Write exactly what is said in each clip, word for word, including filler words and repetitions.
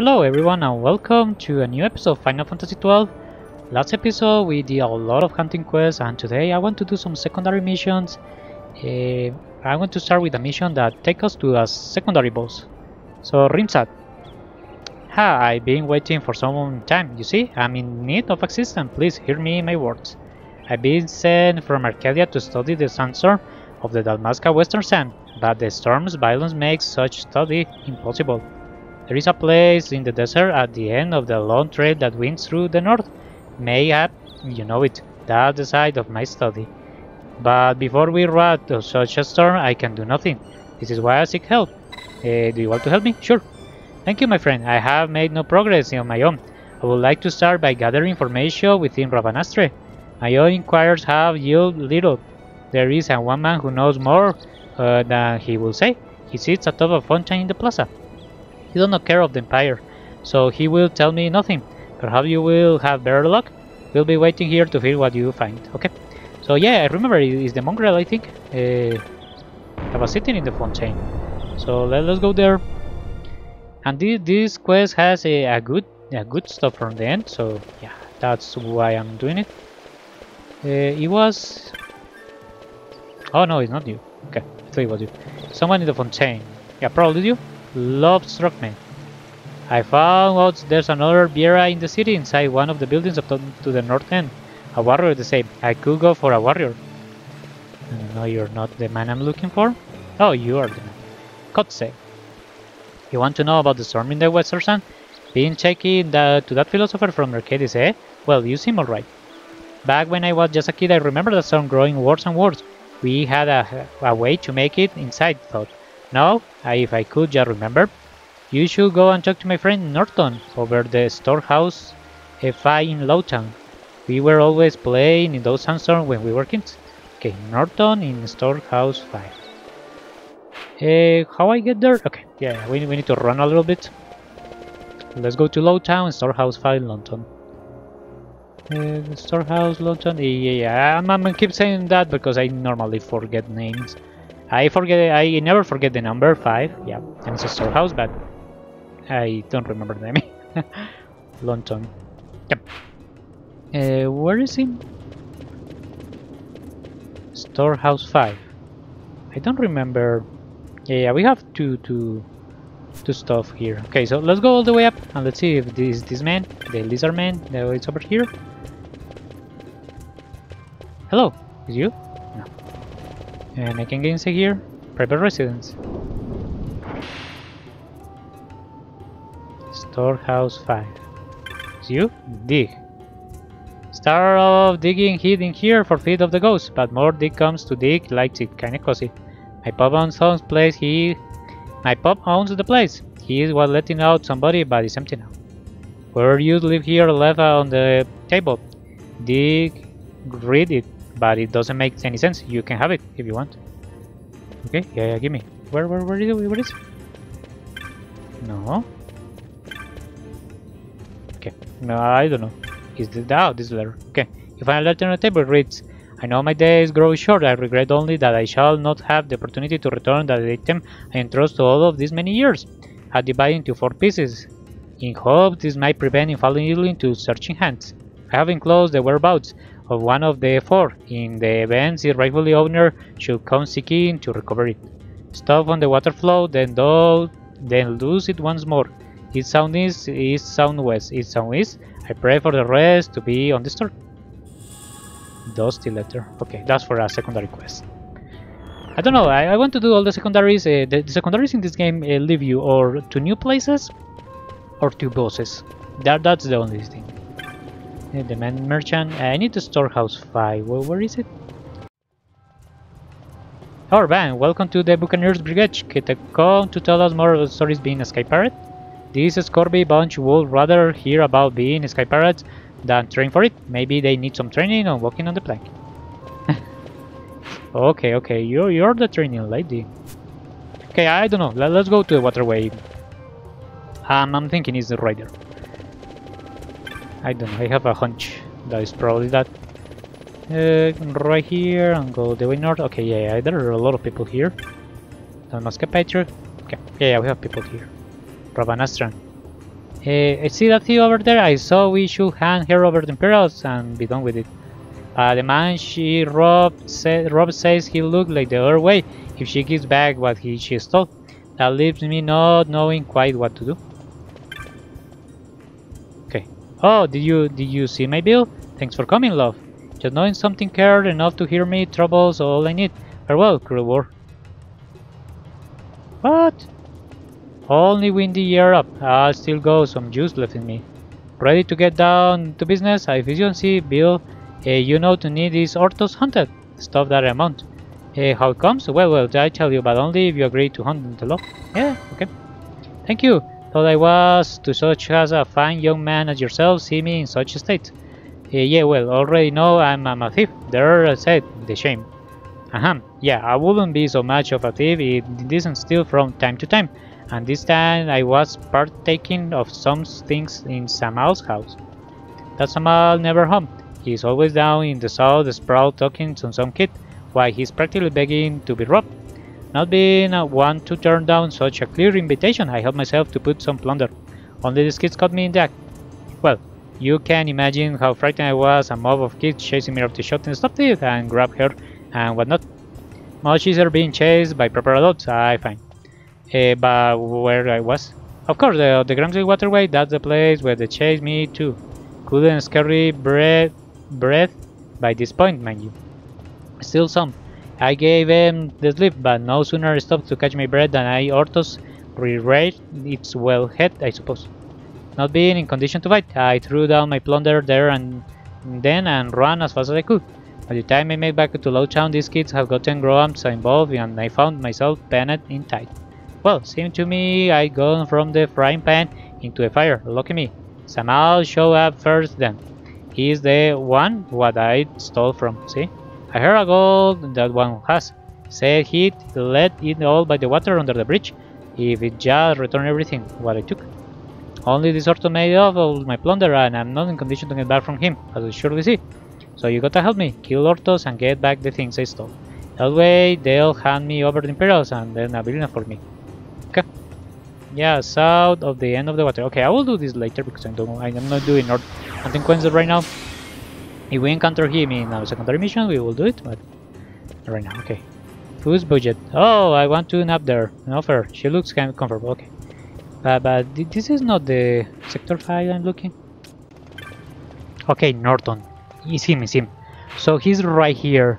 Hello everyone and welcome to a new episode of Final Fantasy twelve. Last episode we did a lot of hunting quests and today I want to do some secondary missions. Uh, I want to start with a mission that takes us to a secondary boss. So Rimsat. Ha, I've been waiting for some time, you see, I'm in need of assistance, please hear me my words. I've been sent from Arcadia to study the sandstorm of the Dalmasca western sand, but the storm's violence makes such study impossible. There is a place in the desert at the end of the long trail that winds through the north. Mayhap, you know it, that's the side of my study. But before we ride to such a storm, I can do nothing. This is why I seek help. Uh, do you want to help me? Sure. Thank you, my friend. I have made no progress on my own. I would like to start by gathering information within Rabanastre. My own inquiries have yielded little. There is a one man who knows more uh, than he will say. He sits atop a fountain in the plaza. He does not care of the Empire, so he will tell me nothing. Perhaps you will have better luck. We'll be waiting here to hear what you find. Okay. So yeah, I remember it's the mongrel, I think. Uh, I was sitting in the fountain. So let, let's go there. And this, this quest has a, a good a good stuff from the end. So yeah, that's why I'm doing it. Uh, it was. Oh no, it's not you. Okay, I thought it was you. Someone in the fountain. Yeah, probably you. Love struck me. I found out there's another Viera in the city inside one of the buildings up to the north end. A warrior the same. I could go for a warrior. No, you're not the man I'm looking for. Oh, you are the man. Kotse. You want to know about the storm in the western sand? Been checking the, to that philosopher from Arcadis, eh? Well, you seem alright. Back when I was just a kid, I remember the storm growing worse and worse. We had a, a way to make it inside, thought. Now, if I could just remember, you should go and talk to my friend Norton over the storehouse F I in Lowtown. We were always playing in those sandstorms when we were kids. Okay, Norton in storehouse five. Uh, how I get there? Okay, yeah, we, we need to run a little bit. Let's go to Lowtown, storehouse five, London. Uh, storehouse, London. Yeah, yeah. I'm, I'm keep saying that because I normally forget names. I forget. I never forget the number five. Yeah, and it's a storehouse, but I don't remember the name. London. Yep. Uh, where is him? Storehouse five. I don't remember. Yeah, yeah, we have two, two, two stuff here. Okay, so let's go all the way up and let's see if this this man, the lizard man, that it's over here. Hello, is you? And I can get inside here. Private residence. Storehouse five. It's you? Dig. Start off digging hidden here for feed of the ghost, but more dig comes to dig, likes it, kinda cozy. My pop owns the place, he... My pop owns the place. He was letting out somebody, but it's empty now. Where you live here, left on the table. Dig, read it. But it doesn't make any sense. You can have it if you want. Okay, yeah, yeah, give me. Where, where, where is it? Where is it? No. Okay, no, I don't know. Is the out oh, this letter? Okay, you find a letter on the table. Reads, I know my days grow short. I regret only that I shall not have the opportunity to return that item I entrust to all of these many years. I divide into four pieces, in hope this might prevent falling ill into searching hands. I have enclosed the whereabouts of one of the four, in the event the rightfully owner should come seeking to recover it. Stop on the water flow, then do, then lose it once more. It's sound east, it's sound west, it's sound east. I pray for the rest to be on the store. Dusty letter. Okay, that's for a secondary quest. I don't know. I, I want to do all the secondaries. Uh, the, the secondaries in this game uh, leave you or to new places, or to bosses. That that's the only thing. The man merchant. I need the storehouse five. Well, where is it? Our Vaan, welcome to the Buccaneers Brigade. Come to tell us more about stories being a sky pirate. This scurvy bunch would rather hear about being sky pirates than train for it. Maybe they need some training on walking on the plank. okay, okay, you're you're the training lady. Okay, I don't know. Let, let's go to the waterway. Um, I'm thinking it's right there. I don't know, I have a hunch that is probably that. Uh, right here and go the way north. Okay, yeah, yeah, there are a lot of people here. Dalmasca Patriot. Okay, yeah, yeah, we have people here. Rabanastre. Uh, I see that thing over there. I saw we should hand her over the Imperials and be done with it. Uh, the man she robbed, say, Rob says he looked like the other way if she gives back what he she stole. That leaves me not knowing quite what to do. Okay. Oh, did you did you see my bill? Thanks for coming, love. Just knowing something cared enough to hear me troubles all I need. Farewell, cruel war. What? Only windy year up. I'll still go some juice left in me. Ready to get down to business? I efficiency bill. Uh, you know to need is Orthos hunted. Stuff that amount. Uh, how it comes? Well, well, I tell you, but only if you agree to hunt in the law. Yeah, okay. Thank you. Thought I was to such as a fine young man as yourself see me in such a state. Uh, yeah, well, already know I'm, I'm a thief. There I said, the shame. Ahem, uh-huh. Yeah, I wouldn't be so much of a thief if it isn't steal from time to time. And this time I was partaking of some things in Samal's house. That Samal never home. He's always down in the south, sprawl talking to some kid, while he's practically begging to be robbed. Not being one to turn down such a clear invitation, I helped myself to put some plunder. Only these kids caught me in the act. Well, you can imagine how frightened I was. A mob of kids chasing me off the shot and stopped it and grabbed her and whatnot. Much easier being chased by proper adults, I find. Uh, but where I was? Of course, the, the Grimsby Waterway, that's the place where they chased me to. Couldn't scary breath. breath by this point, mind you. Still some. I gave him the slip, but no sooner stopped to catch my breath than I Orthos re-raised its well head, I suppose. Not being in condition to fight, I threw down my plunder there and then and ran as fast as I could. By the time I made back to Lowtown, these kids had gotten grown-ups involved and I found myself penned in tight. Well, seemed to me I'd gone from the frying pan into the fire. Lucky me. Samal showed up first then. He's the one what I stole from, see? I heard a gold that one has. Said he'd let it all by the water under the bridge, if it just returned everything, what I took. Only this Orto made off all my plunder and I'm not in condition to get back from him, as you surely see. So you gotta help me, kill Ortos and get back the things I stole. That way they'll hand me over the Imperials and then a villain for me. Okay. Yeah, south of the end of the water. Okay, I will do this later because I don't, I'm not doing north hunting quests right now. If we encounter him in our secondary mission, we will do it, but right now, okay. Food's budget. Oh, I want to nap there. No fair. She looks kind of comfortable. Okay, uh, but this is not the sector five I'm looking. Okay, Norton. It's him. It's him. So he's right here.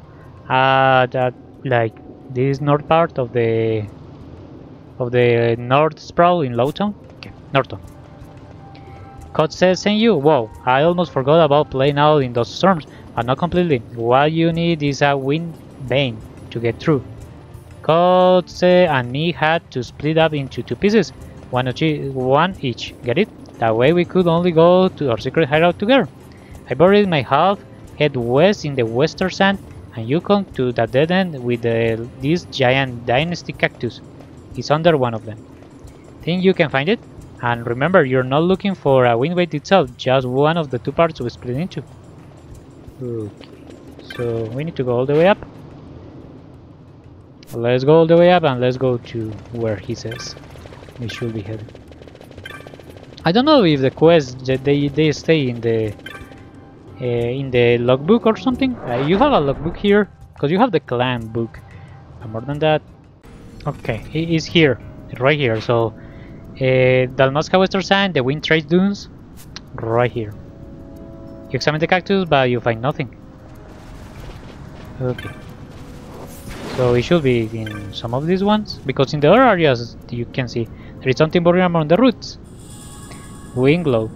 Uh that like this north part of the. Of the North Sprawl in Lowtown? Okay, Norton. Kotse sent you? Whoa, I almost forgot about playing out in those storms, but not completely. What you need is a wind vane to get through. Kotse and me had to split up into two pieces, one each, one each. Get it? That way we could only go to our secret hideout together. I buried my half head west in the western sand, and you come to that dead end with the, this giant dynasty cactus. It's under one of them. Think you can find it? And remember, you're not looking for a wind weight itself, just one of the two parts we split into. Okay, so we need to go all the way up. Let's go all the way up and let's go to where he says we should be headed. I don't know if the quest that they they stay in the uh, in the logbook or something. Uh, you have a logbook here because you have the clan book. And more than that. Okay, he is here, right here. So, uh, Dalmasca Western Sand, the Wind Trace Dunes, right here. You examine the cactus, but you find nothing. Okay. So it should be in some of these ones, because in the other areas you can see there is something burning among the roots. Winglow.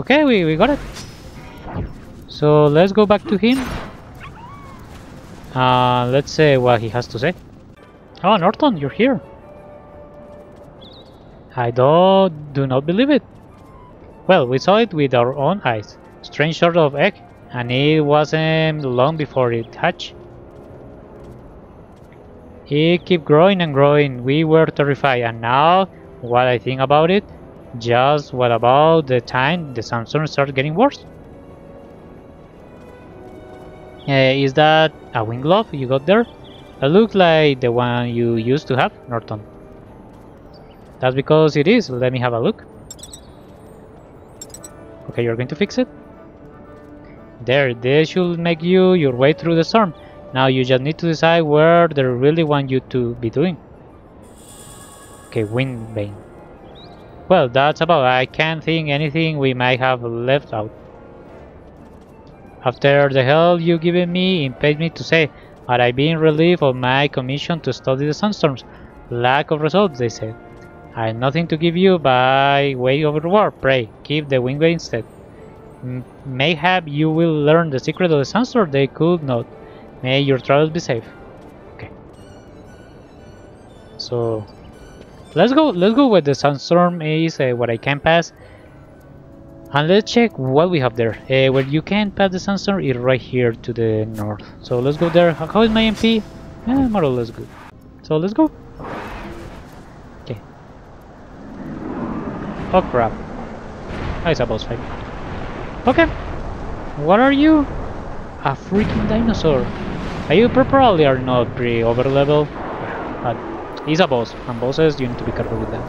Okay, we we got it. So let's go back to him. Uh, let's say what he has to say. Oh, Norton, you're here. I do, do not believe it. Well, we saw it with our own eyes. Strange sort of egg, and it wasn't long before it hatched. It kept growing and growing. We were terrified, and now, what I think about it, just what about the time the Samsung started getting worse? Uh, is that a wing glove you got there? It looks like the one you used to have, Norton. That's because it is. Let me have a look. Okay, you're going to fix it. There, this should make you your way through the storm. Now you just need to decide where they really want you to be doing. Okay, wind vane. Well, that's about it. I can't think anything we might have left out. After the help you given me, impels me to say, had I been relieved of my commission to study the sandstorms? Lack of results, they said. I have nothing to give you by way of reward. Pray, keep the wingblade instead. M mayhap you will learn the secret of the sandstorm they could not. May your travels be safe. Okay. So let's go. Let's go with the sandstorm is uh, what I can pass. And let's check what we have there. Uh, where you can pass the sandstorm is right here to the north. So let's go there. How is my M P? Eh, more or less good. So let's go. Okay. Oh crap. Oh, it's a boss fight. Okay. What are you? A freaking dinosaur. Are you probably are not pretty over level? But he's a boss. And bosses, you need to be careful with them.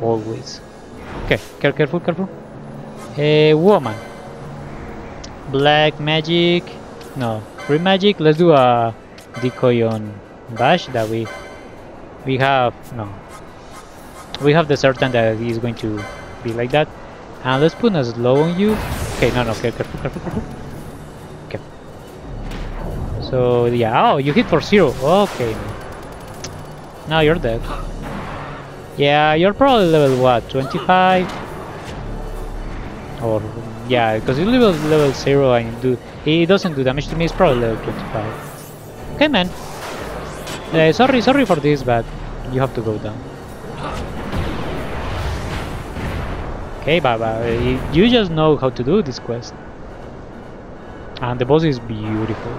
Always. Okay. Careful, careful. A woman, black magic, no, free magic. Let's do a decoy on Basch that we we have. No, we have the certain that he's going to be like that. And let's put a slow on you. Okay, no, no, okay, careful, careful, careful. Okay. So yeah, oh, you hit for zero. Okay. Now you're dead. Yeah, you're probably level what, twenty-five. Or yeah, because it level level zero and do it doesn't do damage to me. It's probably level twenty-five. Okay, man. Uh, sorry, sorry for this, but you have to go down. Okay, Baba, you just know how to do this quest. And the boss is beautiful.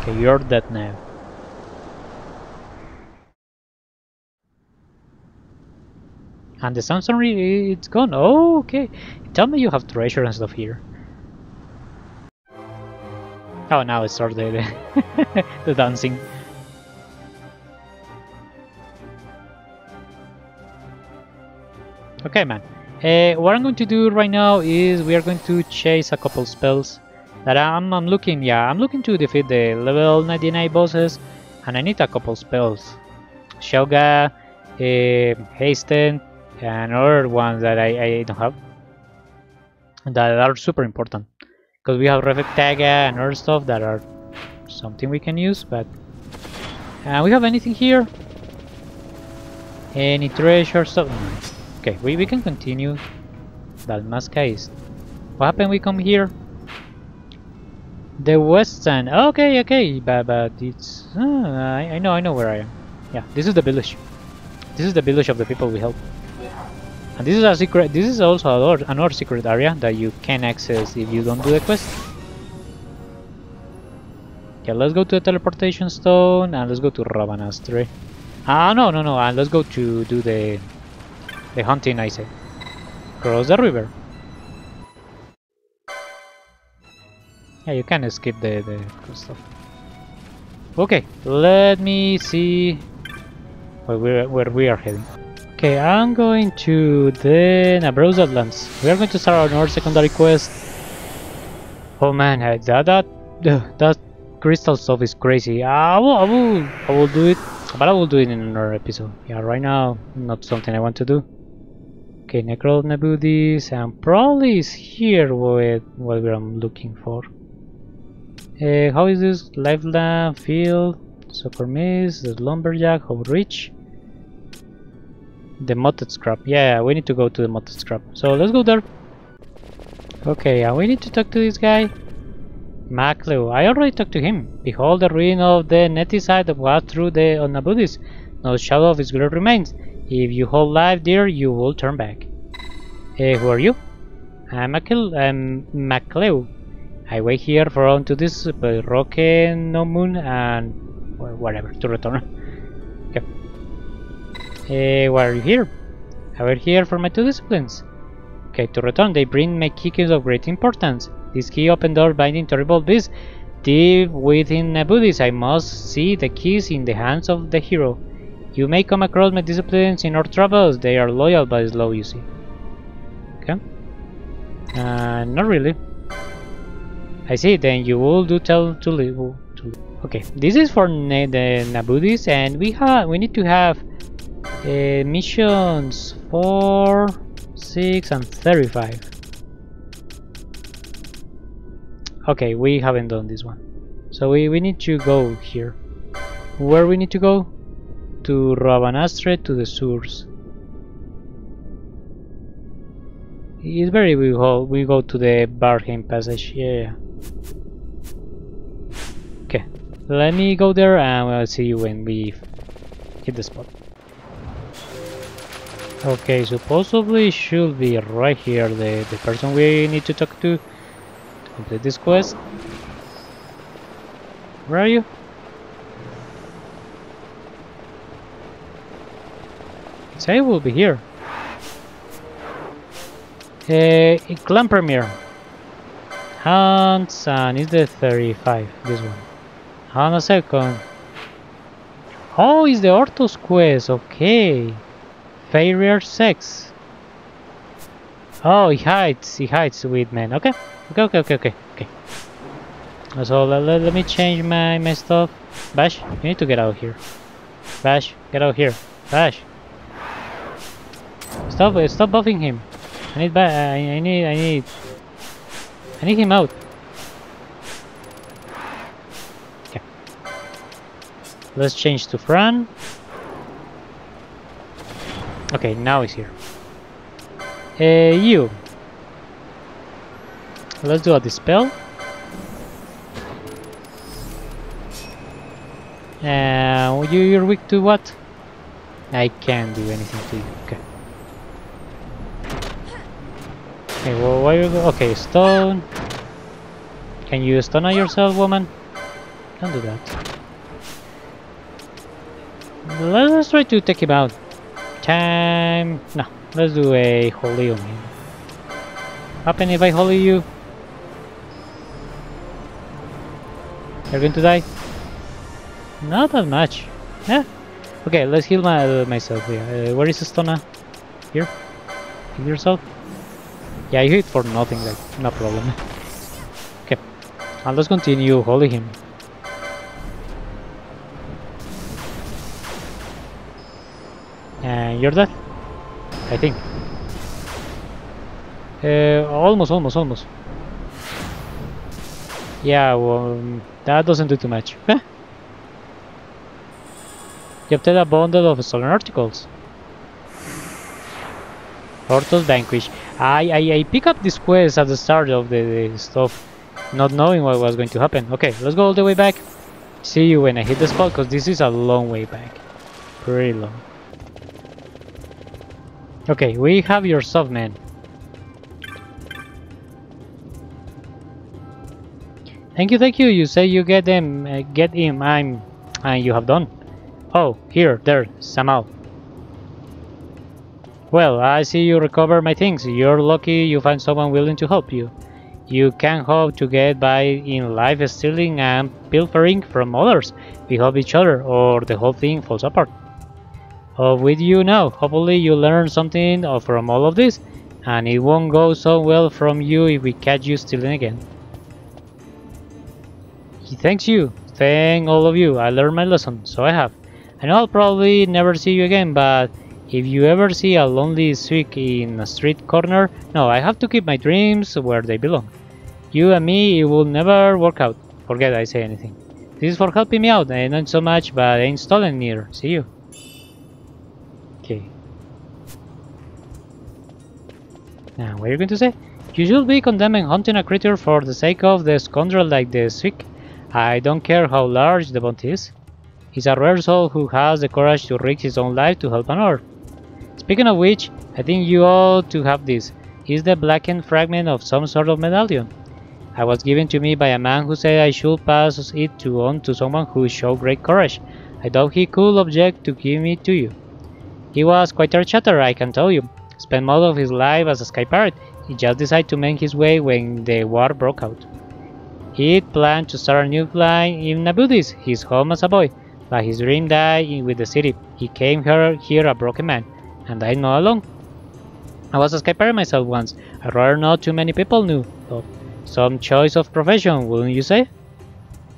Okay, you're dead now. And the sandstorm, it's gone. Oh, okay. Tell me you have treasure and stuff here. Oh, now it started the, the dancing. Okay, man. Uh, what I'm going to do right now is we are going to chase a couple spells that I'm, I'm looking. Yeah, I'm looking to defeat the level ninety-nine bosses, and I need a couple spells. Shoga, uh, Hasten. Another one that I, I don't have that are super important because we have Reflectaga and other stuff that are something we can use, but uh, we have anything here, any treasure stuff? Okay, we, we can continue. Dalmasca is what happened. We come here, the west end. Okay, okay, but, but it's uh, I, I know I know where I am. Yeah, this is the village. This is the village of the people we helped. And this is a secret. This is also another, another secret area that you can access if you don't do the quest. Okay, let's go to the teleportation stone and let's go to Rabanastre. Ah, no, no, no, and let's go to do the the hunting. I said, cross the river. Yeah, you can skip the the cool stuff. Okay, let me see where we where we are heading. Okay, I'm going to the Nabudis lands. We are going to start our secondary quest. Oh man, that that that crystal stuff is crazy. I will, I will, I will do it, but I will do it in another episode. Yeah, right now, not something I want to do. Okay, Necro Nabudis, and probably is here with what I'm looking for. Uh, how is this lifeland field? Soccer miss, the lumberjack, how rich? The motted scrap. Yeah, we need to go to the motted scrap. So let's go there. Okay, and we need to talk to this guy. MacLeo. I already talked to him. Behold the ruin of the neticide that was through the Nabudis. No shadow of his glory remains. If you hold life dear, you will turn back. Hey, who are you? I'm MacLeo. I wait here for unto this rock no moon and whatever to return. Uh, why are you here? I were here for my two disciplines. Okay, to return, they bring me key keys of great importance. This key opened doors binding terrible beasts Deep within Nabudis, I must see the keys in the hands of the hero. You may come across my disciples in our travels. They are loyal but slow, you see. Okay. Uh, not really. I see, then you will do tell to leave. Okay, this is for na the Nabudis, and we have we need to have uh, missions four, six and thirty-five. Okay, we haven't done this one, so we, we need to go here. Where we need to go? To Rabanastre, to the source. It's very we go we go to the Barheim Passage. Yeah. Okay, let me go there and I'll see you when we hit the spot. Okay, supposedly should be right here the the person we need to talk to. Complete this quest. Where are you? Say we'll be here. Uh, Clan Premier. Hans and is the thirty-five. This one. And a second. Oh, is the Orthos quest. Okay. Farrier sex. Oh, he hides. He hides with men. Okay. Okay, okay, okay, okay, okay. So let, let, let me change my, my stuff. Basch, you need to get out of here. Basch, get out of here. Basch. Stop, stop buffing him. I need, I, I need, I need, I need him out. Okay. Let's change to Fran. Okay, now he's here. Uh, you. Let's do a dispel. Uh, you, you're weak to what? I can't do anything to you. Okay. Okay, well, why you go? Okay, stone. Can you stun on yourself, woman? Don't do that. Let's try to take him out. Time. No, let's do a holy on him. Happen if I holy you? You're going to die? Not that much. Yeah. Okay, let's heal my, uh, myself here. Yeah. Uh, where is Stona? Here? Heal yourself? Yeah, I hit for nothing, like, no problem. Okay. And let's continue holy him. And you're dead? I think. Uh, almost, almost, almost. Yeah, well, that doesn't do too much. Eh? You obtain a bundle of stolen articles. Orthos Vanquish. I, I, I pick up this quest at the start of the, the stuff, not knowing what was going to happen. Okay, let's go all the way back. See you when I hit the spot, because this is a long way back. Pretty long. Okay, we have your stuff, man. Thank you, thank you. You say you get them, uh, get him. I'm, and you have done. Oh, here, there, Samal. Well, I see you recover my things. You're lucky you find someone willing to help you. You can hope to get by in life stealing and pilfering from others. We help each other, or the whole thing falls apart. Oh, with you now. Hopefully, you learn something from all of this, and it won't go so well from you if we catch you stealing again. He thanks you. Thank all of you. I learned my lesson, so I have. I know I'll probably never see you again, but if you ever see a lonely streak in a street corner, no, I have to keep my dreams where they belong. You and me, it will never work out. Forget I say anything. This is for helping me out, and not so much, but I ain't stolen neither. See you. Okay. Now, what are you going to say? You should be condemning hunting a creature for the sake of the scoundrel like the Swick. I don't care how large the bounty is. He's a rare soul who has the courage to risk his own life to help another. Speaking of which, I think you ought to have this. It's the blackened fragment of some sort of medallion. I was given to me by a man who said I should pass it to on to someone who showed great courage. I doubt he could object to giving it to you. He was quite a chatter, I can tell you. Spent most of his life as a sky pirate. He just decided to make his way when the war broke out. He planned to start a new line in Nabudis, his home as a boy, but his dream died with the city. He came here, here a broken man, and died not alone. I was a skyper myself once, a rather not too many people knew of. Some choice of profession, wouldn't you say?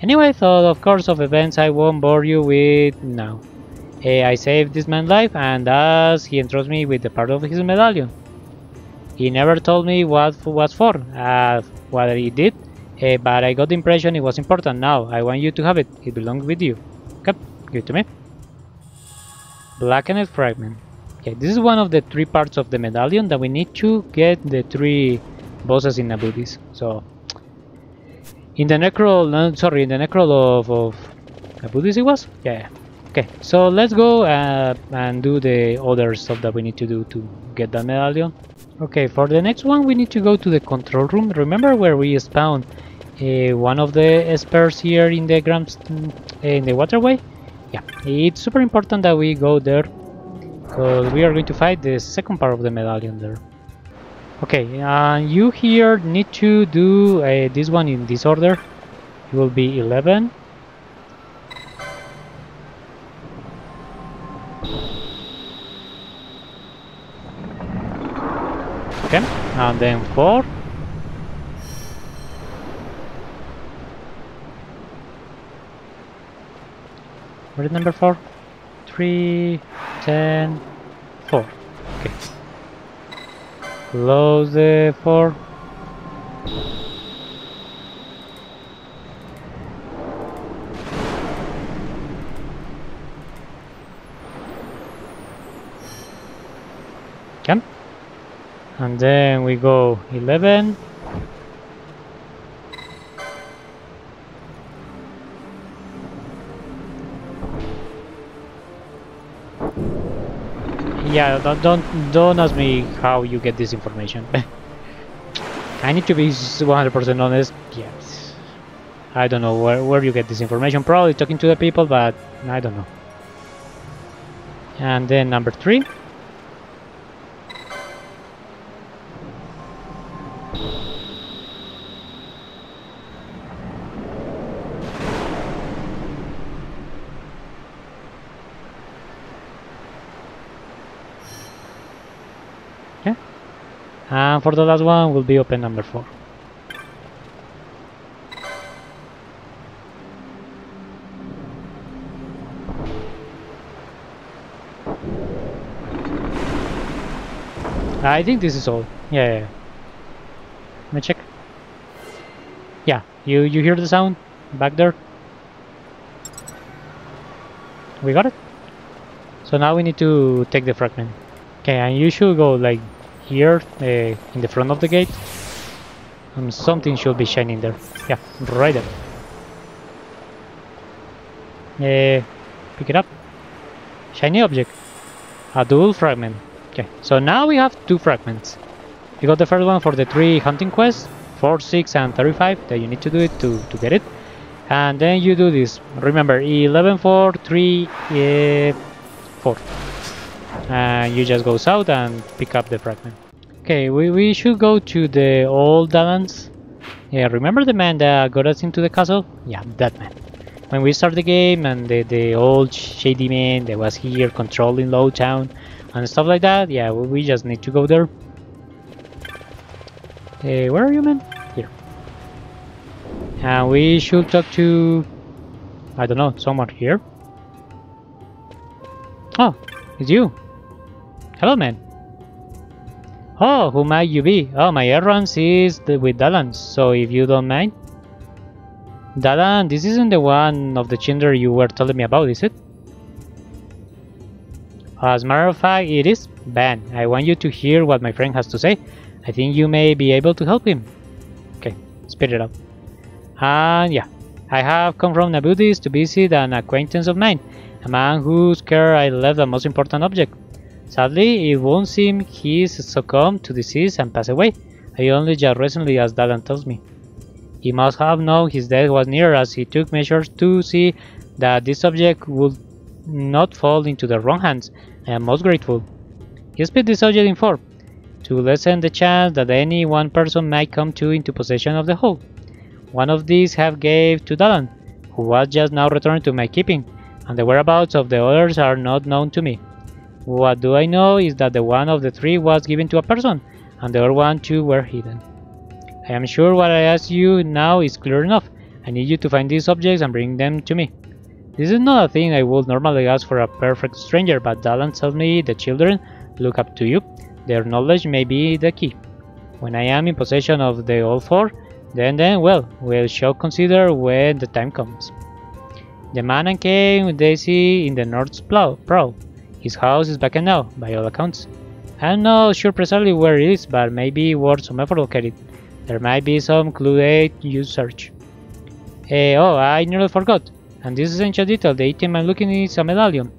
Anyway, I thought of course of events I won't bore you with now. I saved this man's life, and thus he entrusts me with the part of his medallion. He never told me what was for, uh, what he did, uh, but I got the impression it was important. Now, I want you to have it. It belongs with you. Okay, give it to me. Blackened fragment. Okay, this is one of the three parts of the medallion that we need to get the three bosses in Nabudis. So, in the necro, no, sorry, in the necro of, of Nabudis it was? Yeah. Okay, so let's go uh, and do the other stuff that we need to do to get that medallion. Okay, for the next one we need to go to the control room. Remember where we spawned uh, one of the spheres here in the Grams in the waterway? Yeah, it's super important that we go there, because we are going to fight the second part of the medallion there. Okay, uh, you here need to do uh, this one in this order. It will be eleven. Okay, and then four. What is number four? Three, ten, four. Okay. Close the four. Okay. And then we go eleven. Yeah, don't don't don't ask me how you get this information. I need to be one hundred percent honest. Yes, I don't know where where you get this information. Probably talking to the people, but I don't know. And then number three. And for the last one will be open number four. I think this is all. Yeah, yeah, yeah. Let me check. Yeah, you you hear the sound back there? We got it. So now we need to take the fragment. Okay, and you should go like here, uh, in the front of the gate, and something should be shining there. Yeah, right there. Uh, pick it up. Shiny object. A dual fragment. Okay, so now we have two fragments. You got the first one for the three hunting quests, four, six, and thirty-five, that you need to do it to, to get it. And then you do this. Remember, eleven, four, three, four. And you just go south and pick up the fragment. Okay, we, we should go to the old Dalans. Yeah, remember the man that got us into the castle? Yeah, that man. When we started the game, and the, the old shady man that was here controlling Lowtown and stuff like that. Yeah, we, we just need to go there. Hey, where are you, man? Here. And we should talk to... I don't know, someone here. Oh, it's you. Hello, man. Oh, who might you be? Oh, my errands is with Dalan, so if you don't mind. Dalan, this isn't the one of the Cinder you were telling me about, is it? As a matter of fact, it is. Van, I want you to hear what my friend has to say. I think you may be able to help him. Okay, speed it up. And yeah, I have come from Nabudis to visit an acquaintance of mine, a man whose care I left the most important object. Sadly, it won't seem he's succumbed to disease and passed away. I only just recently, as Dalan tells me. He must have known his death was near, as he took measures to see that this subject would not fall into the wrong hands. I am most grateful. He split the subject in four, to lessen the chance that any one person might come to into possession of the whole. One of these half gave to Dalan, who was just now returned to my keeping, and the whereabouts of the others are not known to me. What do I know is that the one of the three was given to a person, and the other one too were hidden. I am sure what I ask you now is clear enough. I need you to find these objects and bring them to me. This is not a thing I would normally ask for a perfect stranger, but Dalan tells me the children look up to you. Their knowledge may be the key. When I am in possession of the all four, then then, well, we shall consider when the time comes. The man and came they see in the North's prow. His house is back now, by all accounts. I am not sure precisely where it is, but maybe worth some effort located. There might be some clue aid you search. Eh, oh, I nearly forgot. And this essential detail, the item I'm looking at is a medallion.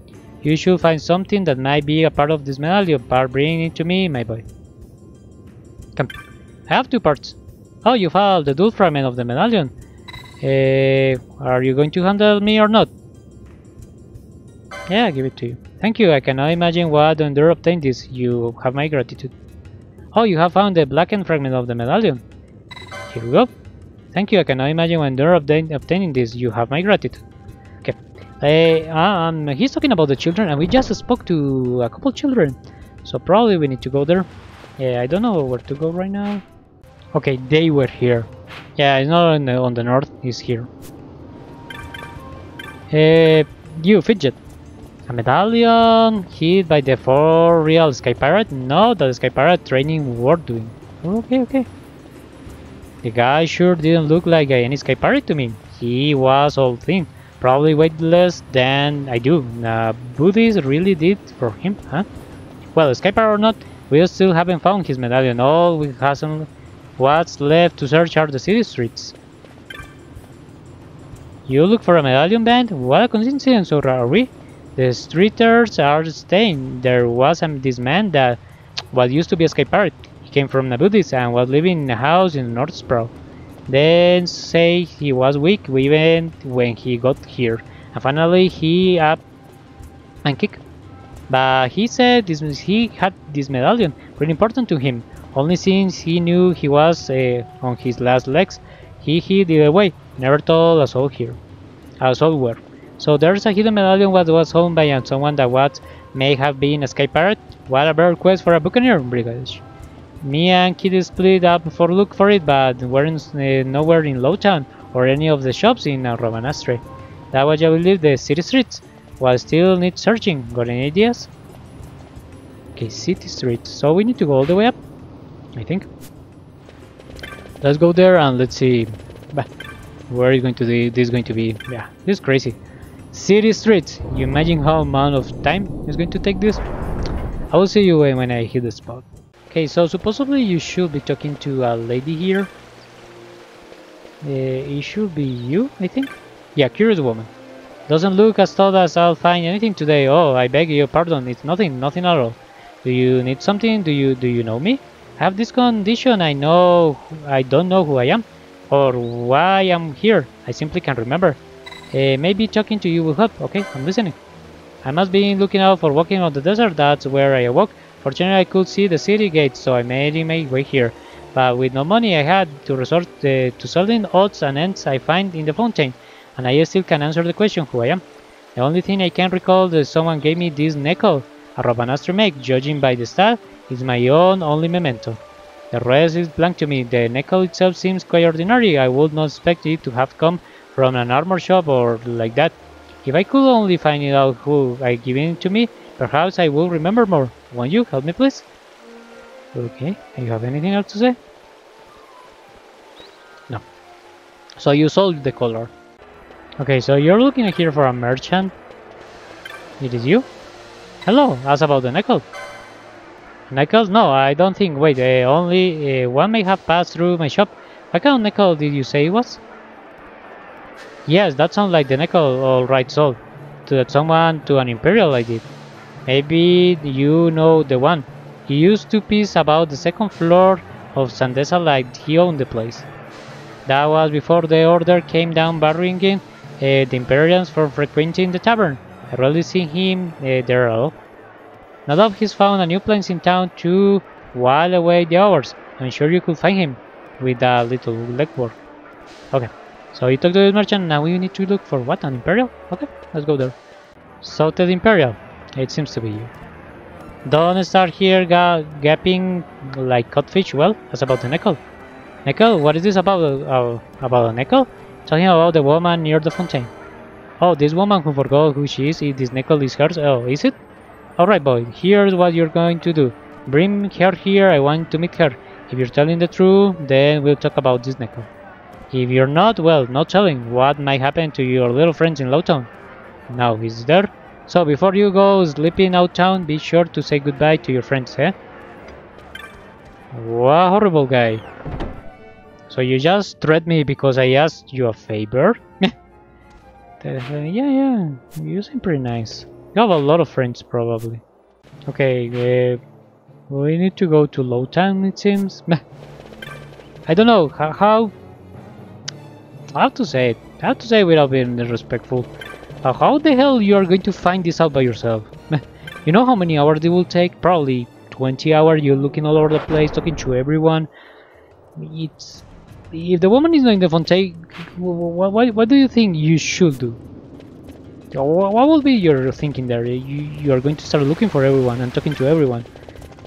You should find something that might be a part of this medallion, but bring it to me, my boy. Come. I have two parts. Oh, you found the dual fragment of the medallion. Eh, are you going to handle me or not? Yeah, I give it to you. Thank you, I cannot imagine what on earth obtained this. You have my gratitude. Oh, you have found the blackened fragment of the medallion. Here we go. Thank you, I cannot imagine when on earth obtaining this. You have my gratitude. Okay. Eh, um, he's talking about the children, and we just spoke to a couple children. So probably we need to go there. Yeah, I don't know where to go right now. Okay, they were here. Yeah, it's not on the, on the north, it's here. Eh, you, Fidget. A medallion hid by the four real sky pirate? No, the sky pirate training worth doing. Okay, okay. The guy sure didn't look like any sky pirate to me. He was all thin, probably weighed less than I do. Nabudis really did for him, huh? Well, sky pirate or not, we still haven't found his medallion. All we hasn't. What's left to search are the city streets. You look for a medallion band? What a coincidence, or are we? The streeters are staying. There was um, this man that what well, used to be a sky pirate. He came from Nabudis and was living in a house in the North Sprawl. Then say he was weak even when he got here. And finally he up and kicked. But he said this, he had this medallion, pretty important to him. Only since he knew he was uh, on his last legs, he hid it away, never told us all here. Us all were. So there's a hidden medallion that was owned by someone that was, may have been a sky pirate. What a better quest for a Buccaneers Brigade. Me and Kytes split up for look for it, but weren't uh, nowhere in Lowtown or any of the shops in uh, Rabanastre. That was, I believe, the city streets. While still need searching. Got any ideas? Okay, city streets. So we need to go all the way up, I think. Let's go there and let's see. Bah, where is going to be? This is going to be? Yeah, this is crazy. City streets. You imagine how amount of time is going to take this? I will see you when I hit the spot. Okay, so supposedly you should be talking to a lady here. Uh, it should be you, I think. Yeah, curious woman. Doesn't look as though as I'll find anything today. Oh, I beg your pardon. It's nothing, nothing at all. Do you need something? Do you do you know me? I have this condition. I know I don't know who I am or why I'm here. I simply can't remember. Uh, maybe talking to you will help. Okay, I'm listening. I must be looking out for walking on the desert. That's where I awoke. Fortunately, I could see the city gates, so I made my way here. But with no money, I had to resort uh, to selling odds and ends I find in the fountain, and I still can answer the question who I am. The only thing I can recall is someone gave me this necklace, a Rabanastre make. Judging by the style, it's my own only memento. The rest is blank to me. The necklace itself seems quite ordinary. I would not expect it to have come from an armor shop or like that. If I could only find out who I given it to me, perhaps I will remember more. Won't you help me, please? Okay, do you have anything else to say? No. So you sold the color. Okay, so you're looking here for a merchant. It is you? Hello, ask about the necklace. Necklace? No, I don't think. Wait, uh, only uh, one may have passed through my shop. What kind of necklace did you say it was? Yes, that sounds like the necklace. Alright, sold to someone, to an imperial I did. Maybe you know the one. He used to piece about the second floor of Sandesa like he owned the place. That was before the order came down barring uh, the Imperials for frequenting the tavern. I rarely see him uh, there at all. Nadov has found a new place in town to while away the hours. I'm sure you could find him with a little legwork. Okay, so he took the merchant. Now we need to look for what? An imperial? Okay, let's go there. Southern imperial. It seems to be here. Don't start here ga gapping like codfish. Well, that's about the nickel. Nickel? What is this about? Uh, about a nickel? Talking about the woman near the fountain. Oh, this woman who forgot who she is. If this nickel is hers. Oh, is it? Alright, boy. Here's what you're going to do. Bring her here. I want to meet her. If you're telling the truth, then we'll talk about this nickel. If you're not, well, not telling. What might happen to your little friends in Lowtown? Now he's there. So before you go sleeping out town, be sure to say goodbye to your friends, eh? What horrible guy. So you just threatened me because I asked you a favor? Yeah, yeah, you seem pretty nice. You have a lot of friends, probably. Okay, uh, we need to go to Lowtown, it seems. I don't know, how, how... How to say it? How to say it without being disrespectful? Uh, how the hell you are going to find this out by yourself? You know how many hours it will take? Probably twenty hours. You're looking all over the place, talking to everyone. It's... If the woman is not in the fountain, what, what, what do you think you should do? What will be your thinking there? You, you are going to start looking for everyone and talking to everyone.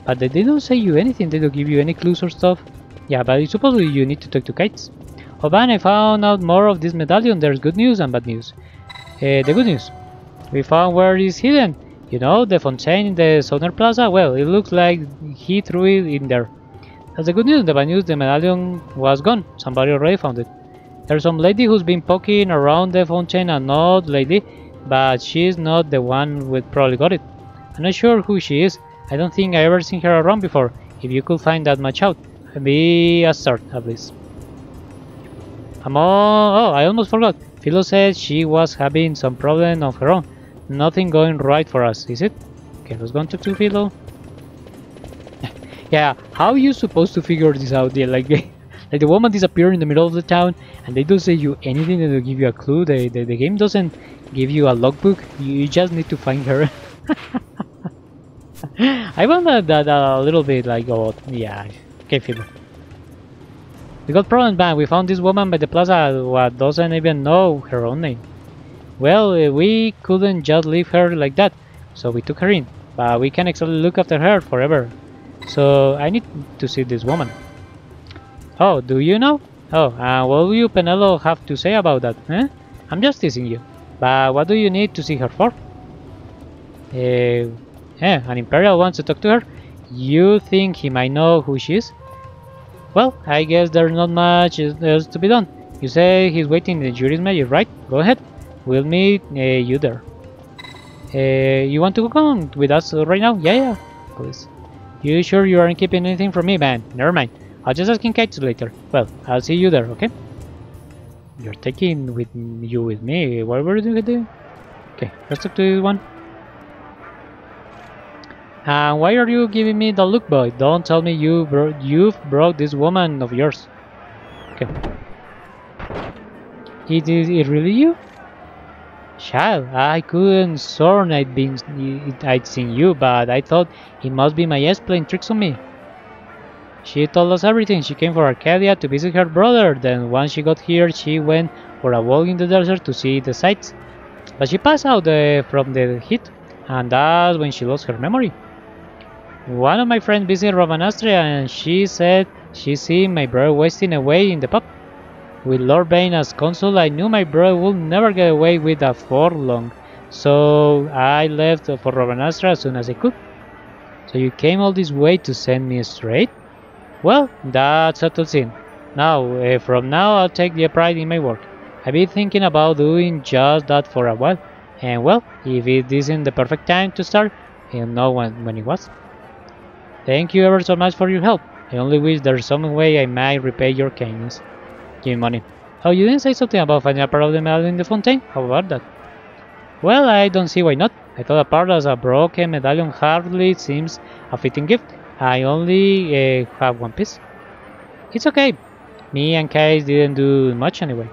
But they don't say you anything, they don't give you any clues or stuff. Yeah, but supposedly you need to talk to Kytes. Oh, man, I found out more of this medallion. There's good news and bad news. Uh, the good news, we found where it is hidden. You know, the fountain in the Sonar Plaza? Well, it looks like he threw it in there. That's the good news. The bad news, the medallion was gone. Somebody already found it. There's some lady who's been poking around the fountain, an old lady, but she's not the one who probably got it. I'm not sure who she is. I don't think I ever seen her around before. If you could find that much out, be a start at least. I'm all... Oh, I almost forgot. Philo said she was having some problem of her own. Nothing going right for us, is it? Okay, let's go talk to Philo. Yeah, how are you supposed to figure this out? Yeah, like, like the woman disappeared in the middle of the town and they don't say you anything, they don't give you a clue, they, they, the game doesn't give you a logbook, you just need to find her. I wonder that a little bit, like, oh, yeah, okay, Philo. We got problems, man. We found this woman by the plaza who doesn't even know her own name. Well, we couldn't just leave her like that, so we took her in. But we can't exactly look after her forever. So I need to see this woman. Oh, do you know? Oh, uh, what will you, Penelo, have to say about that? Eh? I'm just teasing you. But what do you need to see her for? Uh, yeah, an Imperial wants to talk to her. You think he might know who she is? Well, I guess there's not much else to be done. You say he's waiting in the jury's magic, right? Go ahead. We'll meet uh, you there. Uh, you want to come with us right now? Yeah, yeah, please. You sure you aren't keeping anything from me, man? Never mind. I'll just ask Kytes later. Well, I'll see you there, okay? You're taking with you with me. What were you doing? Okay, let's talk to this one. And uh, why are you giving me the look, boy? Don't tell me you bro you've brought this woman of yours. Okay. It is it really you? Child, I couldn't sworn I'd been I'd seen you, but I thought it must be my ex playing tricks on me. She told us everything. She came from Arcadia to visit her brother. Then once she got here, she went for a walk in the desert to see the sights. But she passed out uh, from the heat, and that's when she lost her memory. One of my friends visited Rabanastre and she said she seen my brother wasting away in the pub. With Lord Bane as consul, I knew my brother would never get away with that for long, so I left for Rabanastre as soon as I could. So you came all this way to send me straight? Well, that's a total sin. Now, uh, from now I'll take the pride in my work. I've been thinking about doing just that for a while, and well, if it isn't the perfect time to start, he'll know when, when it was. Thank you ever so much for your help. I only wish there's some way I might repay your kindness. Give me money. Oh, you didn't say something about finding a part of the medallion in the fountain? How about that? Well, I don't see why not. I thought a part as a broken medallion hardly seems a fitting gift. I only uh, have one piece. It's okay. Me and Kytes didn't do much anyway.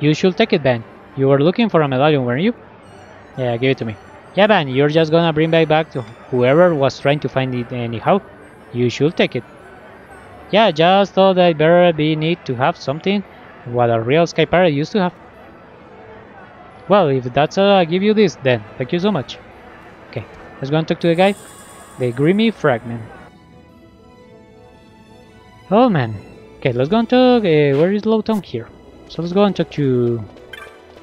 You should take it, Ben. You were looking for a medallion, weren't you? Yeah, give it to me. Yeah, man, you're just gonna bring back back to whoever was trying to find it anyhow. You should take it. Yeah, just thought I'd better be neat to have something what a real sky pirate used to have. Well, if that's all, I'll give you this then. Thank you so much. Okay, let's go and talk to the guy. The grimy fragment. Oh man. Okay, let's go and talk. Uh, where is Lowtown here? So let's go and talk to.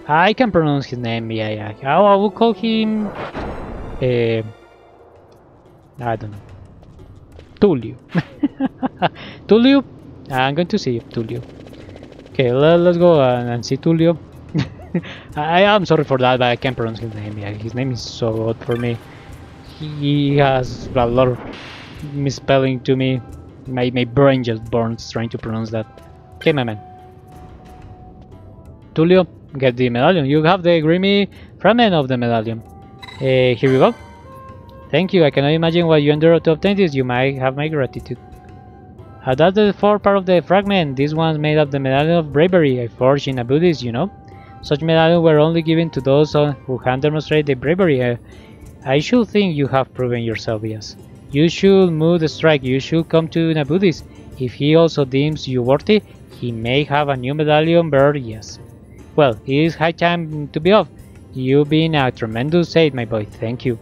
I can pronounce his name. Yeah, yeah. I, I will call him. Uh, I don't know. Tulio. Tulio, I'm going to see you, Tulio. Okay, let, let's go and, and see Tulio. I am sorry for that, but I can't pronounce his name. Yeah, his name is so odd for me. He has a lot of misspelling to me. My, my brain just burns trying to pronounce that. Okay, my man. Tulio, get the medallion. You have the grimy fragment of the medallion. Uh, here we go. Thank you. I cannot imagine what you endure to obtain this. You might have my gratitude. Uh, that's the fourth part of the fragment. This one's made up the medallion of bravery I forged in Nabudis, you know. Such medallions were only given to those who can demonstrate their bravery. Uh, I should think you have proven yourself, yes. You should move the strike, you should come to Nabudis. If he also deems you worthy, he may have a new medallion bird, yes. Well, it is high time to be off. You've been a tremendous aid, my boy, thank you.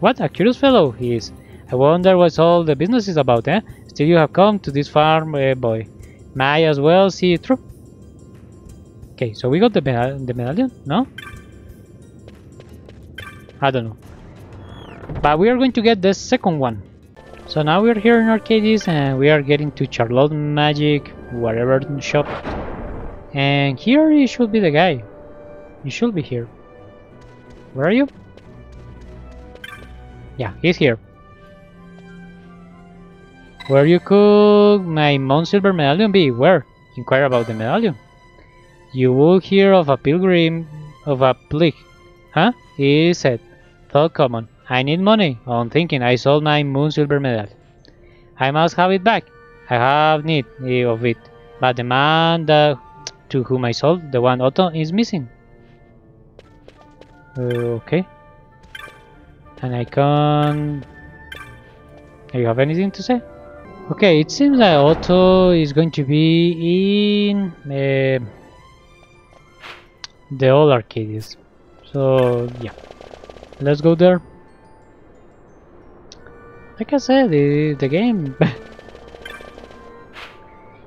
What a curious fellow he is. I wonder what all the business is about, eh? Still you have come to this farm, eh, boy. Might as well see it through. Okay, so we got the, meda the medallion, no? I don't know. But we are going to get the second one. So now we are here in Arcades and we are getting to Charlotte Magic, whatever shop. And here it should be the guy. He should be here. Where are you? Yeah, he's here. Where you could my Mount Silver medallion be? Where? Inquire about the medallion. You will hear of a pilgrim of a plague. Huh? He said. Thought common. I need money. On thinking, I sold my moon silver medal. I must have it back. I have need of it. But the man that, to whom I sold, the one Otto, is missing. Uh, okay. And I can't. Do you have anything to say? Okay, it seems that Otto is going to be in. Uh, The old Arcades. So yeah, let's go there. Like I said, the, the game.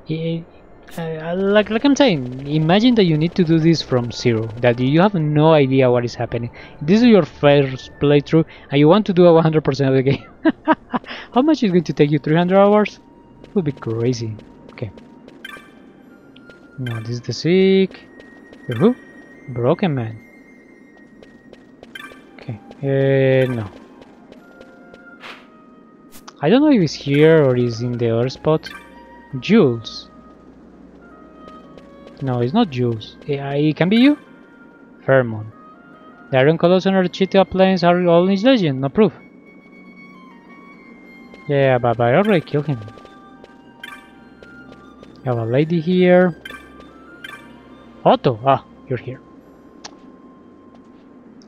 it, uh, like like I'm saying, imagine that you need to do this from zero. That you have no idea what is happening. This is your first playthrough, and you want to do one hundred percent of the game. How much is it going to take you? three hundred hours? It would be crazy. Okay. Now this is the sick. You're who? Broken man. Okay, uh, no. I don't know if he's here or he's in the other spot. Jules. No, it's not Jules. It, uh, it can be you? Fairmont. The Iron Colossus and Archite Plains are all in his legend, no proof. Yeah, but, but I already killed him. I have a lady here. Otto! Ah, you're here.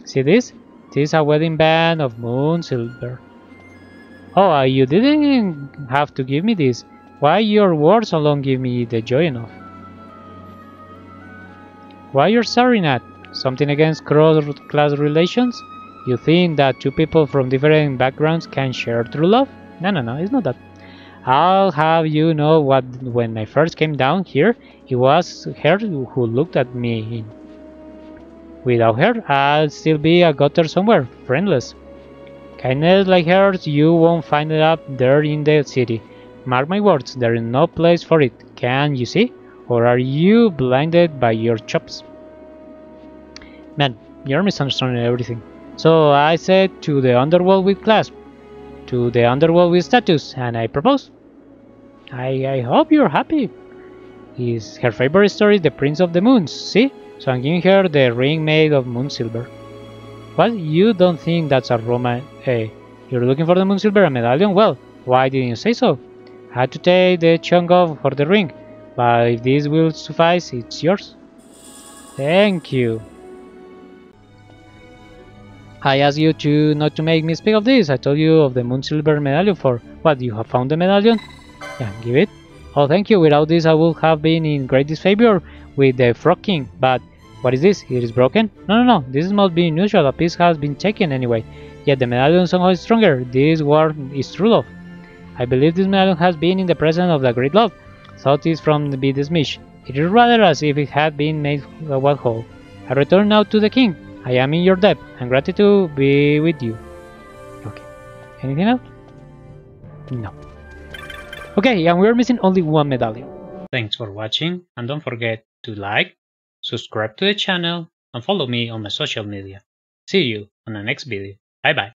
See this? This is a wedding band of moon silver. Oh, uh, you didn't have to give me this. Why your words alone give me the joy enough? Why you're sorry not? Something against cross-class relations? You think that two people from different backgrounds can share true love? No, no, no, it's not that. I'll have you know what when I first came down here, it was her who looked at me in. Without her, I'll still be a gutter somewhere, friendless. Kindness like hers, you won't find it up there in the city. Mark my words, there is no place for it. Can you see? Or are you blinded by your chops? Man, you're misunderstanding everything. So I said to the underworld with clasp, to the underworld with status, and I propose. I, I hope you're happy. Is her favorite story, The Prince of the Moons, see? So I'm giving her the ring made of moon silver. What? You don't think that's a Roman? Hey, you're looking for the moon silver and medallion? Well, why didn't you say so? I had to take the chunk off for the ring, but if this will suffice, it's yours. Thank you. I asked you to not to make me speak of this. I told you of the Moon Silver Medallion for... What, you have found the medallion? Yeah, give it. Oh, thank you. Without this I would have been in great disfavor with the Frog King. But what is this? It is broken? No, no, no. This must be unusual. A piece has been taken anyway. Yet the medallion somehow is stronger. This war is true love. I believe this medallion has been in the presence of the great love. Thought is from the be dismissed. It is rather as if it had been made of what whole. I return now to the king. I am in your debt, and gratitude be with you. Okay. Anything else? No. Okay, and we're missing only one medallion. Thanks for watching, and don't forget to like, subscribe to the channel, and follow me on my social media. See you on the next video. Bye bye.